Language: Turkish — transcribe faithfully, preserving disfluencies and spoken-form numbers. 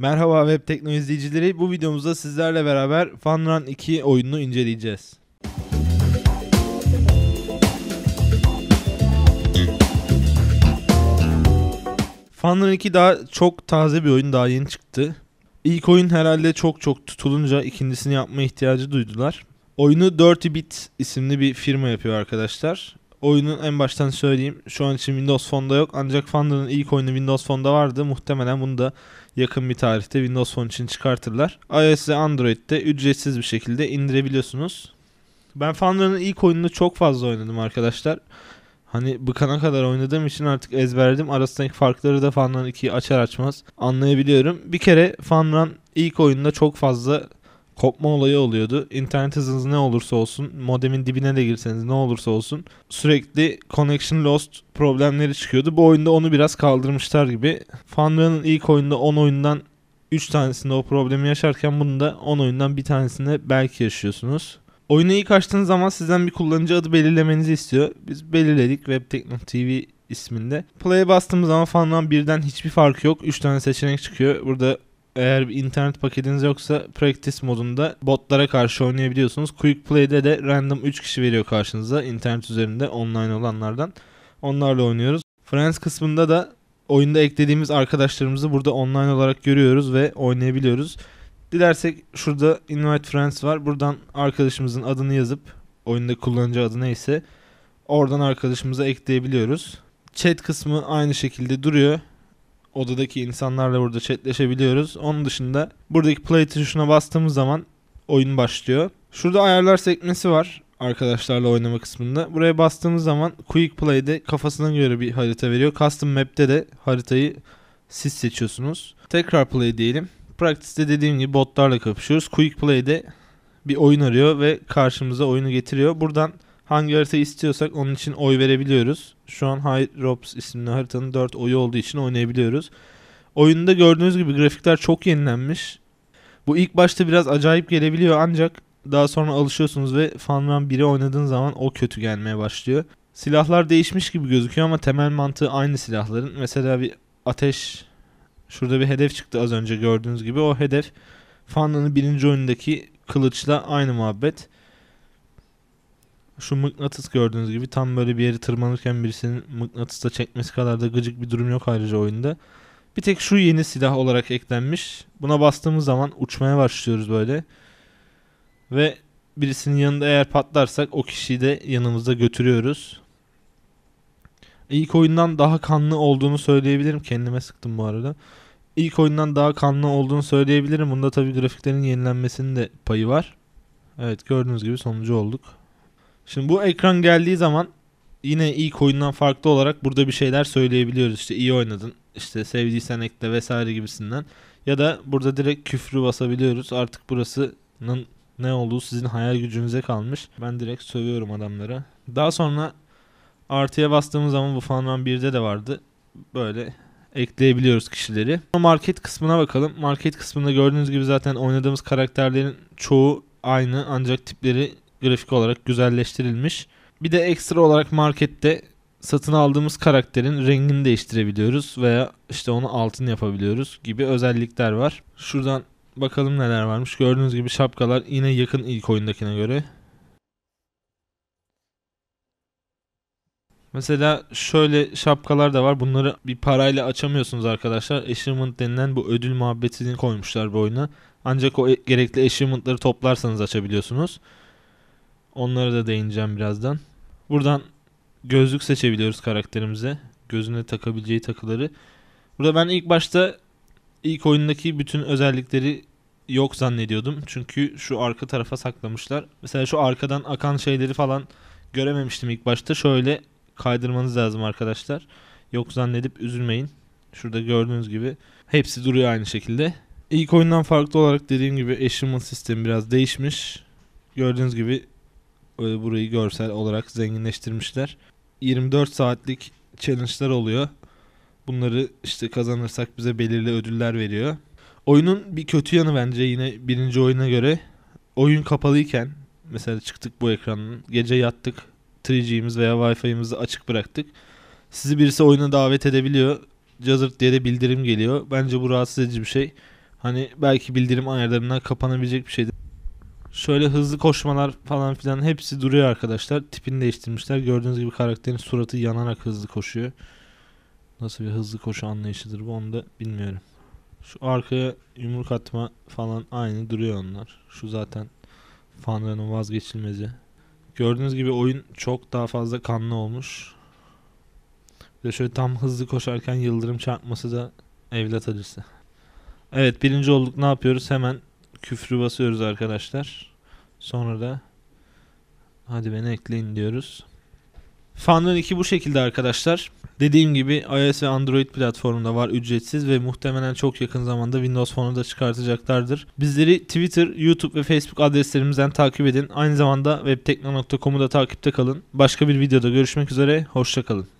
Merhaba WebTekno izleyicileri. Bu videomuzda sizlerle beraber Fun Run iki oyununu inceleyeceğiz. Fun Run iki daha çok taze bir oyun, daha yeni çıktı. İlk oyun herhalde çok çok tutulunca ikincisini yapma ihtiyacı duydular. Oyunu dört bit isimli bir firma yapıyor arkadaşlar. Oyunun en baştan söyleyeyim, şu an için Windows Phone'da yok, ancak Fun Run'ın ilk oyunu Windows Phone'da vardı. Muhtemelen bunu da yakın bir tarihte Windows Phone için çıkartırlar. iOS ve Android'de ücretsiz bir şekilde indirebiliyorsunuz. Ben Fun Run'ın ilk oyununu çok fazla oynadım arkadaşlar. Hani bıkana kadar oynadığım için artık ezberledim. Arasındaki farkları da Fun Run ikiyi açar açmaz anlayabiliyorum. Bir kere Fun Run ilk oyunda çok fazla kopma olayı oluyordu. İnternet hızınız ne olursa olsun, modemin dibine de girseniz ne olursa olsun sürekli connection lost problemleri çıkıyordu. Bu oyunda onu biraz kaldırmışlar gibi. Fun Run'ın ilk oyunda on oyundan üç tanesinde o problemi yaşarken bunu da on oyundan bir tanesinde belki yaşıyorsunuz. Oyunu ilk açtığınız zaman sizden bir kullanıcı adı belirlemenizi istiyor. Biz belirledik WebTekno T V isminde. Play'e bastığımız zaman Fun Run birden hiçbir farkı yok. üç tane seçenek çıkıyor. Burada eğer bir internet paketiniz yoksa practice modunda botlara karşı oynayabiliyorsunuz. Quick Play'de de random üç kişi veriyor karşınıza, internet üzerinde online olanlardan. Onlarla oynuyoruz. Friends kısmında da oyunda eklediğimiz arkadaşlarımızı burada online olarak görüyoruz ve oynayabiliyoruz. Dilersek şurada Invite Friends var. Buradan arkadaşımızın adını yazıp, oyunda kullanıcı adı neyse, oradan arkadaşımıza ekleyebiliyoruz. Chat kısmı aynı şekilde duruyor. Odadaki insanlarla burada chatleşebiliyoruz. Onun dışında buradaki play tuşuna bastığımız zaman oyun başlıyor. Şurada ayarlar sekmesi var arkadaşlarla oynama kısmında. Buraya bastığımız zaman Quick Play'de kafasına göre bir harita veriyor. Custom Map'te de haritayı siz seçiyorsunuz. Tekrar play diyelim. Practice'de dediğim gibi botlarla kapışıyoruz. Quick Play'de bir oyun arıyor ve karşımıza oyunu getiriyor. Buradan hangi haritayı istiyorsak onun için oy verebiliyoruz. Şu an Hydrops isimli haritanın dört oyu olduğu için oynayabiliyoruz. Oyunda gördüğünüz gibi grafikler çok yenilenmiş. Bu ilk başta biraz acayip gelebiliyor ancak daha sonra alışıyorsunuz ve Fun Run biri oynadığın zaman o kötü gelmeye başlıyor. Silahlar değişmiş gibi gözüküyor ama temel mantığı aynı silahların. Mesela bir ateş, şurada bir hedef çıktı az önce gördüğünüz gibi. O hedef Fun Run'ın birinci oyundaki kılıçla aynı muhabbet. Şu mıknatıs gördüğünüz gibi tam böyle bir yeri tırmanırken birisinin mıknatısla çekmesi kadar da gıcık bir durum yok ayrıca oyunda. Bir tek şu yeni silah olarak eklenmiş. Buna bastığımız zaman uçmaya başlıyoruz böyle. Ve birisinin yanında eğer patlarsak o kişiyi de yanımızda götürüyoruz. İlk oyundan daha kanlı olduğunu söyleyebilirim. Kendime sıktım bu arada. İlk oyundan daha kanlı olduğunu söyleyebilirim. Bunda tabii grafiklerin yenilenmesinin de payı var. Evet, gördüğünüz gibi sonucu olduk. Şimdi bu ekran geldiği zaman yine ilk oyundan farklı olarak burada bir şeyler söyleyebiliyoruz. İşte iyi oynadın, işte sevdiysen ekle vesaire gibisinden. Ya da burada direkt küfrü basabiliyoruz. Artık burasının ne olduğu sizin hayal gücünüze kalmış. Ben direkt sövüyorum adamlara. Daha sonra artıya bastığımız zaman bu Fun Run birde de vardı. Böyle ekleyebiliyoruz kişileri. Market kısmına bakalım. Market kısmında gördüğünüz gibi zaten oynadığımız karakterlerin çoğu aynı ancak tipleri grafik olarak güzelleştirilmiş. Bir de ekstra olarak markette satın aldığımız karakterin rengini değiştirebiliyoruz veya işte onu altın yapabiliyoruz gibi özellikler var. Şuradan bakalım neler varmış. Gördüğünüz gibi şapkalar yine yakın ilk oyundakine göre. Mesela şöyle şapkalar da var. Bunları bir parayla açamıyorsunuz arkadaşlar. Achievement denilen bu ödül muhabbetini koymuşlar bu oyuna. Ancak o gerekli achievement'ları toplarsanız açabiliyorsunuz. Onlara da değineceğim birazdan. Buradan gözlük seçebiliyoruz karakterimize. Gözüne takabileceği takıları. Burada ben ilk başta ilk oyundaki bütün özellikleri yok zannediyordum. Çünkü şu arka tarafa saklamışlar. Mesela şu arkadan akan şeyleri falan görememiştim ilk başta. Şöyle kaydırmanız lazım arkadaşlar. Yok zannedip üzülmeyin. Şurada gördüğünüz gibi hepsi duruyor aynı şekilde. İlk oyundan farklı olarak dediğim gibi achievement sistemi biraz değişmiş. Gördüğünüz gibi burayı görsel olarak zenginleştirmişler. yirmi dört saatlik challenge'lar oluyor. Bunları işte kazanırsak bize belirli ödüller veriyor. Oyunun bir kötü yanı bence yine birinci oyuna göre, oyun kapalıyken mesela çıktık bu ekranın, gece yattık, üç G'miz veya Wi-Fi'mizi açık bıraktık. Sizi birisi oyuna davet edebiliyor. Cazırt diye de bildirim geliyor. Bence bu rahatsız edici bir şey. Hani belki bildirim ayarlarından kapanabilecek bir şeydi. Şöyle hızlı koşmalar falan filan hepsi duruyor arkadaşlar. Tipini değiştirmişler. Gördüğünüz gibi karakterin suratı yanarak hızlı koşuyor. Nasıl bir hızlı koşu anlayışıdır bu, onu da bilmiyorum. Şu arkaya yumruk atma falan aynı duruyor onlar. Şu zaten Fun Run'ın vazgeçilmezi. Gördüğünüz gibi oyun çok daha fazla kanlı olmuş. Bir de şöyle tam hızlı koşarken yıldırım çarpması da evlat acısı. Evet, birinci olduk. Ne yapıyoruz? Hemen küfrü basıyoruz arkadaşlar. Sonra da hadi beni ekleyin diyoruz. Fun Run iki bu şekilde arkadaşlar. Dediğim gibi iOS ve Android platformunda var, ücretsiz ve muhtemelen çok yakın zamanda Windows Phone'u da çıkartacaklardır. Bizleri Twitter, YouTube ve Facebook adreslerimizden takip edin. Aynı zamanda webtekno nokta com'u da takipte kalın. Başka bir videoda görüşmek üzere. Hoşça kalın.